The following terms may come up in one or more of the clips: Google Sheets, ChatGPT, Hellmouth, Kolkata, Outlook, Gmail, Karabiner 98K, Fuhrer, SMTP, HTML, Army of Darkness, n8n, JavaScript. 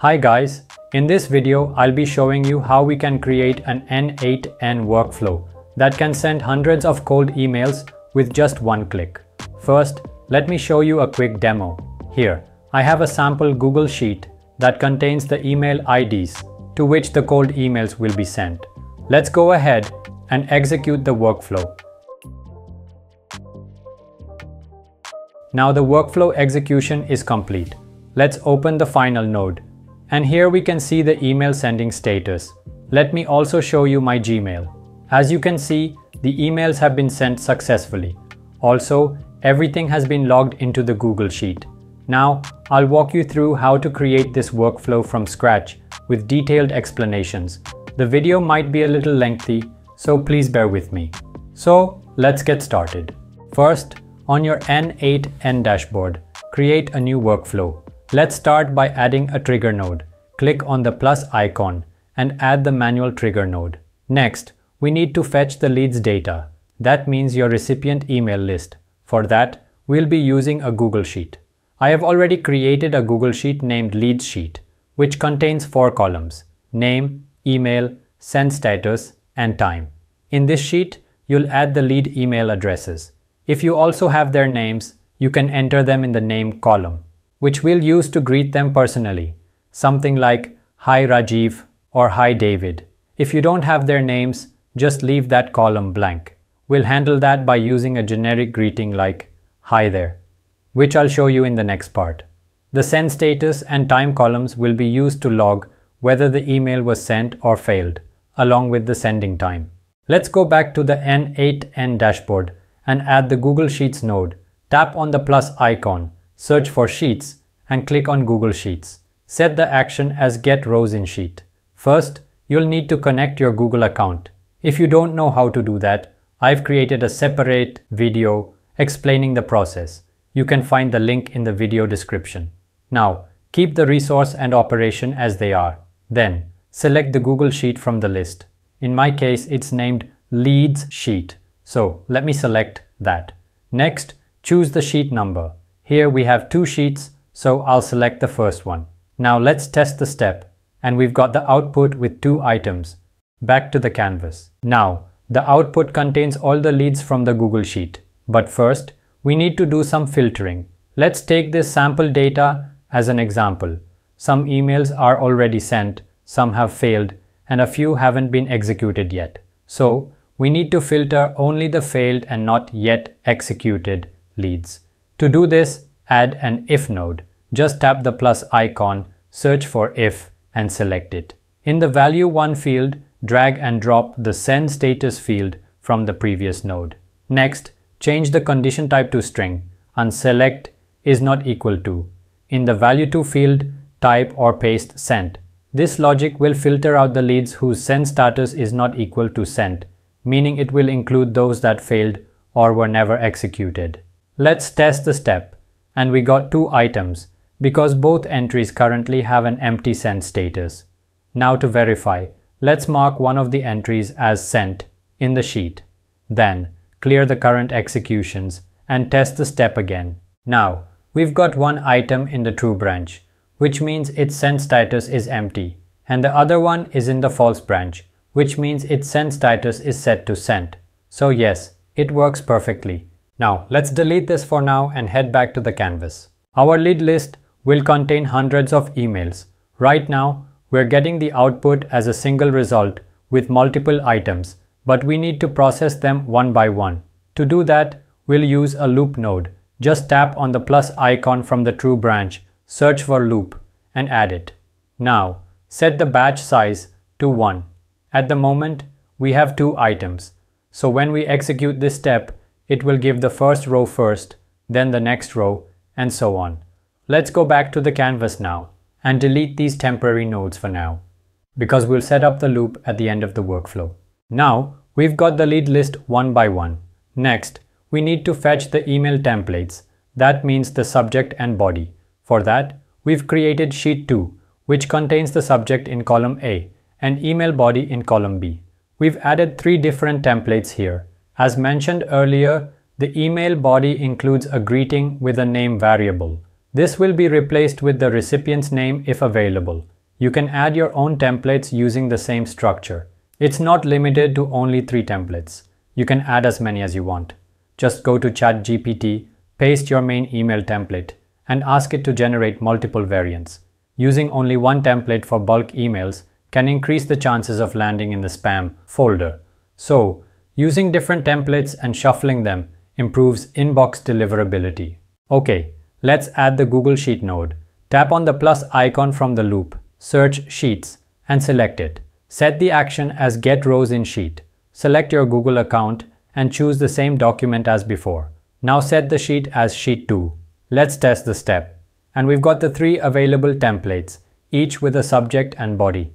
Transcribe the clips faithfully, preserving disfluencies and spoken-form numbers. Hi guys, in this video I'll be showing you how we can create an N eight N workflow that can send hundreds of cold emails with just one click. First, let me show you a quick demo. Here, I have a sample Google Sheet that contains the email I Ds to which the cold emails will be sent. Let's go ahead and execute the workflow. Now the workflow execution is complete. Let's open the final node. And here we can see the email sending status. Let me also show you my Gmail. As you can see, the emails have been sent successfully. Also, everything has been logged into the Google Sheet. Now, I'll walk you through how to create this workflow from scratch with detailed explanations. The video might be a little lengthy, so please bear with me. So, let's get started. First, on your N eight N dashboard, create a new workflow. Let's start by adding a trigger node. Click on the plus icon and add the manual trigger node. Next, we need to fetch the leads data. That means your recipient email list. For that, we'll be using a Google Sheet. I have already created a Google Sheet named Leads Sheet, which contains four columns: name, email, send status, and time. In this sheet, you'll add the lead email addresses. If you also have their names, you can enter them in the name column, which we'll use to greet them personally, something like "Hi Rajiv" or "Hi David." If you don't have their names, just leave that column blank. We'll handle that by using a generic greeting like "Hi there," which I'll show you in the next part. The send status and time columns will be used to log whether the email was sent or failed, along with the sending time. Let's go back to the N eight N dashboard and add the Google Sheets node. Tap on the plus icon, search for Sheets, and click on Google Sheets. Set the action as Get Rows in Sheet. First, you'll need to connect your Google account. If you don't know how to do that, I've created a separate video explaining the process. You can find the link in the video description. Now, keep the resource and operation as they are. Then, select the Google Sheet from the list. In my case, it's named Leads Sheet, so let me select that. Next, choose the sheet number. Here we have two sheets, so I'll select the first one. Now let's test the step, and we've got the output with two items. Back to the canvas. Now, the output contains all the leads from the Google Sheet. But first, we need to do some filtering. Let's take this sample data as an example. Some emails are already sent, some have failed, and a few haven't been executed yet. So, we need to filter only the failed and not yet executed leads. To do this, add an if node. Just tap the plus icon, search for if, and select it. In the value one field, drag and drop the send status field from the previous node. Next, change the condition type to string and select is not equal to. In the value two field, type or paste sent. This logic will filter out the leads whose send status is not equal to sent, meaning it will include those that failed or were never executed. Let's test the step, and we got two items because both entries currently have an empty send status. Now to verify, let's mark one of the entries as sent in the sheet. Then, clear the current executions and test the step again. Now, we've got one item in the true branch, which means its send status is empty, and the other one is in the false branch, which means its send status is set to sent. So yes, it works perfectly. Now, let's delete this for now and head back to the canvas. Our lead list will contain hundreds of emails. Right now, we're getting the output as a single result with multiple items, but we need to process them one by one. To do that, we'll use a loop node. Just tap on the plus icon from the true branch, search for loop, and add it. Now, set the batch size to one. At the moment, we have two items. So when we execute this step, it will give the first row first, then the next row, and so on. Let's go back to the canvas now and delete these temporary nodes for now, because we'll set up the loop at the end of the workflow. Now, we've got the lead list one by one. Next, we need to fetch the email templates. That means the subject and body. For that, we've created sheet two, which contains the subject in column A and email body in column B. We've added three different templates here. As mentioned earlier, the email body includes a greeting with a name variable. This will be replaced with the recipient's name if available. You can add your own templates using the same structure. It's not limited to only three templates. You can add as many as you want. Just go to ChatGPT, paste your main email template, and ask it to generate multiple variants. Using only one template for bulk emails can increase the chances of landing in the spam folder. So, using different templates and shuffling them improves inbox deliverability. Okay, let's add the Google Sheet node. Tap on the plus icon from the loop, search Sheets, and select it. Set the action as Get Rows in Sheet. Select your Google account and choose the same document as before. Now set the sheet as Sheet two. Let's test the step. And we've got the three available templates, each with a subject and body.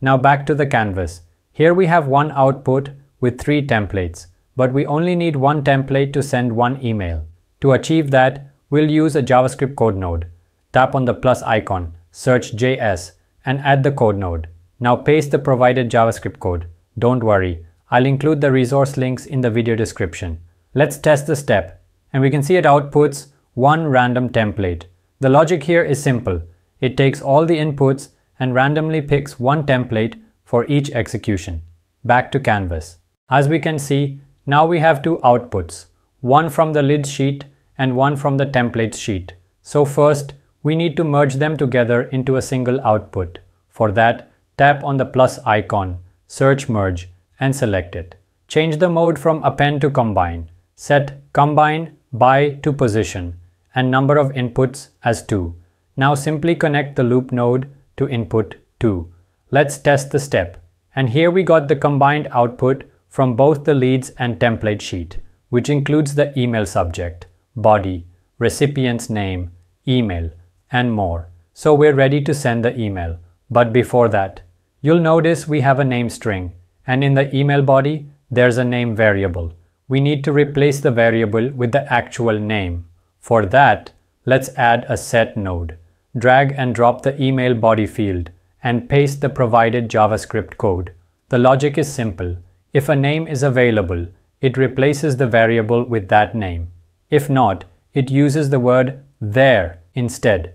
Now back to the canvas. Here we have one output with three templates, but we only need one template to send one email. To achieve that, we'll use a JavaScript code node. Tap on the plus icon, search J S, and add the code node. Now paste the provided JavaScript code. Don't worry, I'll include the resource links in the video description. Let's test the step, and we can see it outputs one random template. The logic here is simple. It takes all the inputs and randomly picks one template for each execution. Back to canvas. As we can see, now we have two outputs, one from the lid sheet and one from the templates sheet. So first, we need to merge them together into a single output. For that, tap on the plus icon, search merge, and select it. Change the mode from append to combine. Set combine by to position and number of inputs as two. Now simply connect the loop node to input two. Let's test the step. And here we got the combined output from both the leads and template sheet, which includes the email subject, body, recipient's name, email, and more. So we're ready to send the email. But before that, you'll notice we have a name string, and in the email body, there's a name variable. We need to replace the variable with the actual name. For that, let's add a set node. Drag and drop the email body field and paste the provided JavaScript code. The logic is simple. If a name is available, it replaces the variable with that name. If not, it uses the word there instead.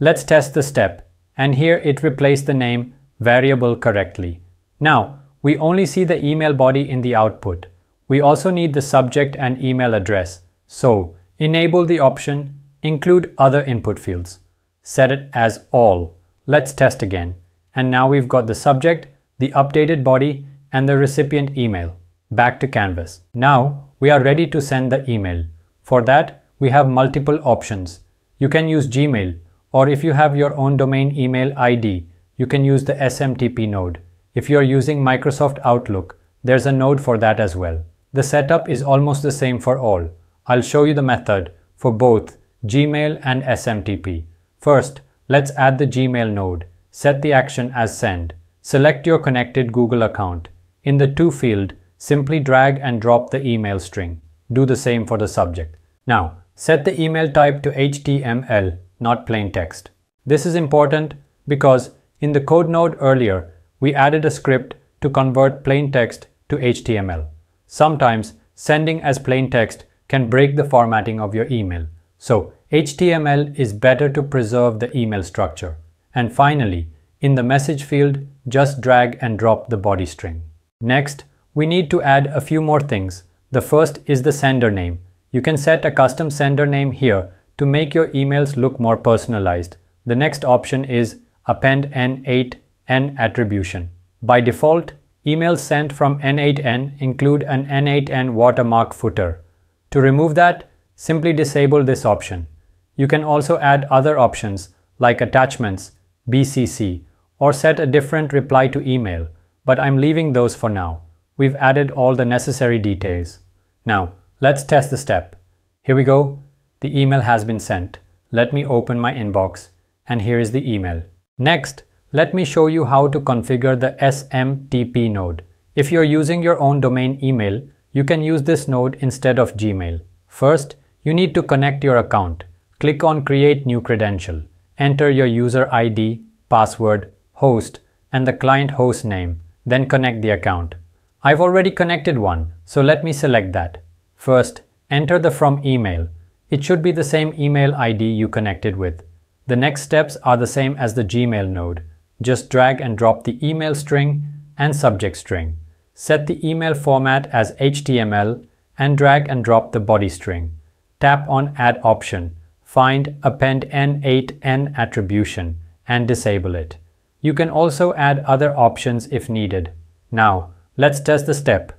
Let's test the step, and here it replaced the name variable correctly. Now, we only see the email body in the output. We also need the subject and email address. So, enable the option Include Other Input Fields. Set it as All. Let's test again. And now we've got the subject, the updated body, and the recipient email. Back to canvas. Now, we are ready to send the email. For that, we have multiple options. You can use Gmail, or if you have your own domain email I D, you can use the S M T P node. If you are using Microsoft Outlook, there's a node for that as well. The setup is almost the same for all. I'll show you the method for both Gmail and S M T P. First, let's add the Gmail node. Set the action as Send. Select your connected Google account. In the To field, simply drag and drop the email string. Do the same for the subject. Now, set the email type to H T M L, not plain text. This is important because in the code node earlier, we added a script to convert plain text to H T M L. Sometimes, sending as plain text can break the formatting of your email. So, H T M L is better to preserve the email structure. And finally, in the message field, just drag and drop the body string. Next, we need to add a few more things. The first is the sender name. You can set a custom sender name here to make your emails look more personalized. The next option is append n eight n attribution. By default, emails sent from n eight n include an n eight n watermark footer. To remove that, simply disable this option. You can also add other options like attachments, B C C, or set a different reply to email, but I'm leaving those for now. We've added all the necessary details. Now, let's test the step. Here we go. The email has been sent. Let me open my inbox, and here is the email. Next, let me show you how to configure the S M T P node. If you're using your own domain email, you can use this node instead of Gmail. First, you need to connect your account. Click on Create New Credential. Enter your user I D, password, host, and the client host name. Then connect the account. I've already connected one, so let me select that. First, enter the From Email. It should be the same email I D you connected with. The next steps are the same as the Gmail node. Just drag and drop the email string and subject string. Set the email format as H T M L and drag and drop the body string. Tap on Add option, find Append N eight N attribution and disable it. You can also add other options if needed. Now, let's test the step.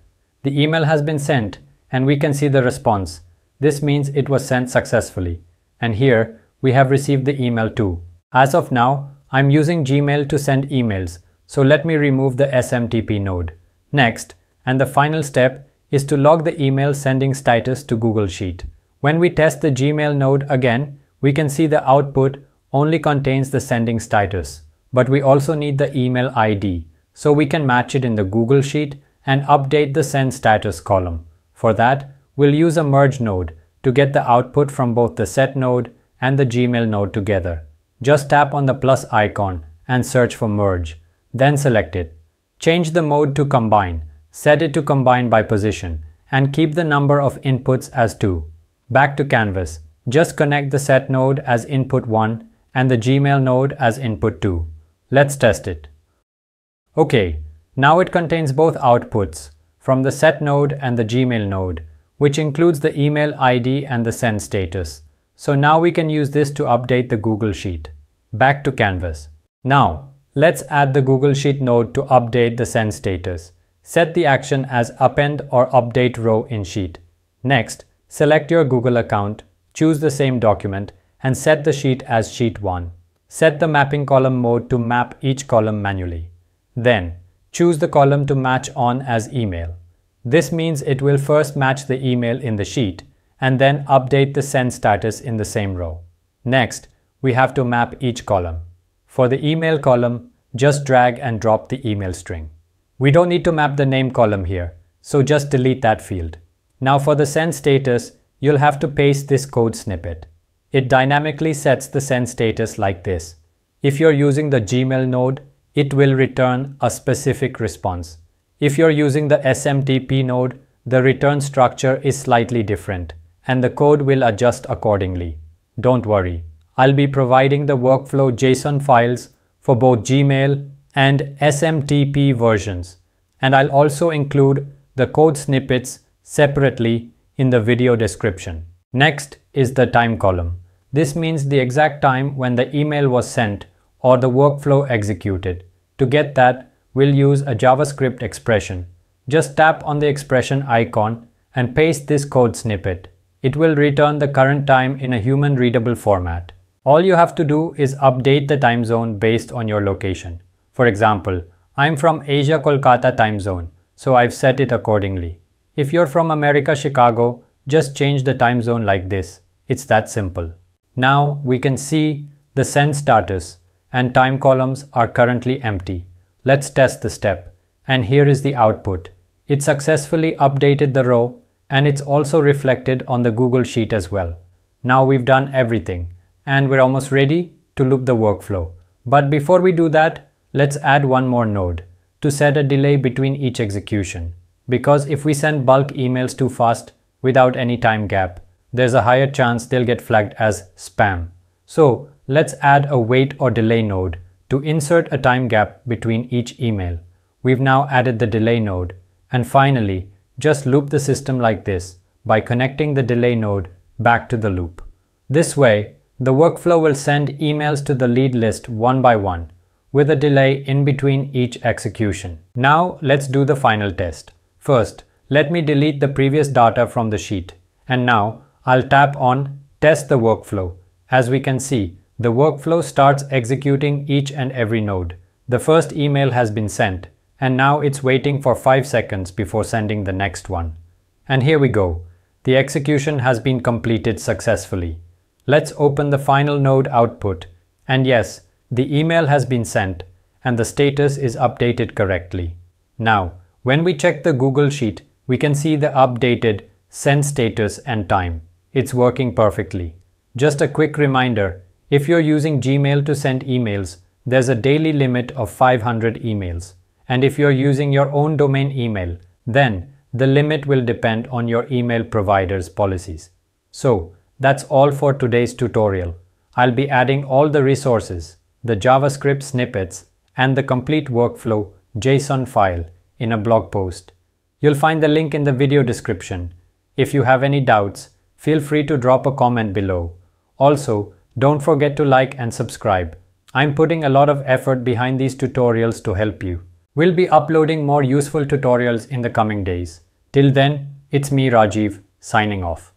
The email has been sent and we can see the response. This means it was sent successfully. And here, we have received the email too. As of now, I'm using Gmail to send emails, so let me remove the S M T P node. Next, and the final step, is to log the email sending status to Google Sheet. When we test the Gmail node again, we can see the output only contains the sending status. But we also need the email I D, so we can match it in the Google Sheet and update the send status column. For that, we'll use a merge node to get the output from both the set node and the Gmail node together. Just tap on the plus icon and search for merge, then select it. Change the mode to combine, set it to combine by position, and keep the number of inputs as two. Back to canvas, just connect the set node as input one and the Gmail node as input two. Let's test it. Okay, now it contains both outputs from the set node and the Gmail node, which includes the email I D and the send status. So now we can use this to update the Google Sheet. Back to canvas. Now, let's add the Google Sheet node to update the send status. Set the action as append or update row in sheet. Next, select your Google account, choose the same document, and set the sheet as sheet one. Set the mapping column mode to map each column manually. Then, choose the column to match on as email. This means it will first match the email in the sheet and then update the send status in the same row. Next, we have to map each column. For the email column, just drag and drop the email string. We don't need to map the name column here, so just delete that field. Now for the send status, you'll have to paste this code snippet. It dynamically sets the send status like this. If you're using the Gmail node, it will return a specific response. If you're using the S M T P node, the return structure is slightly different, and the code will adjust accordingly. Don't worry, I'll be providing the workflow JSON files for both Gmail and S M T P versions, and I'll also include the code snippets separately in the video description. Next is the time column. This means the exact time when the email was sent or the workflow executed. To get that, we'll use a JavaScript expression. Just tap on the expression icon and paste this code snippet. It will return the current time in a human readable format. All you have to do is update the time zone based on your location. For example, I'm from Asia Kolkata time zone, so I've set it accordingly. If you're from America Chicago, just change the time zone like this. It's that simple. Now we can see the send status and time columns are currently empty. Let's test the step. And here is the output. It successfully updated the row and it's also reflected on the Google Sheet as well. Now we've done everything and we're almost ready to loop the workflow. But before we do that, let's add one more node to set a delay between each execution. Because if we send bulk emails too fast without any time gap, there's a higher chance they'll get flagged as spam. So let's add a wait or delay node to insert a time gap between each email. We've now added the delay node. And finally, just loop the system like this by connecting the delay node back to the loop. This way, the workflow will send emails to the lead list one by one with a delay in between each execution. Now let's do the final test. First, let me delete the previous data from the sheet. And now I'll tap on Test the Workflow. As we can see, the workflow starts executing each and every node. The first email has been sent. And now it's waiting for five seconds before sending the next one. And here we go. The execution has been completed successfully. Let's open the final node output. And yes, the email has been sent and the status is updated correctly. Now, when we check the Google Sheet, we can see the updated send status and time. It's working perfectly. Just a quick reminder, if you're using Gmail to send emails, there's a daily limit of five hundred emails. And if you're using your own domain email, then the limit will depend on your email provider's policies. So That's all for today's tutorial. I'll be adding all the resources, the JavaScript snippets, and the complete workflow JSON file in a blog post. You'll find the link in the video description. If you have any doubts, feel free to drop a comment below. Also, don't forget to like and subscribe. I'm putting a lot of effort behind these tutorials to help you. We'll be uploading more useful tutorials in the coming days. Till then, it's me, Rajiv, signing off.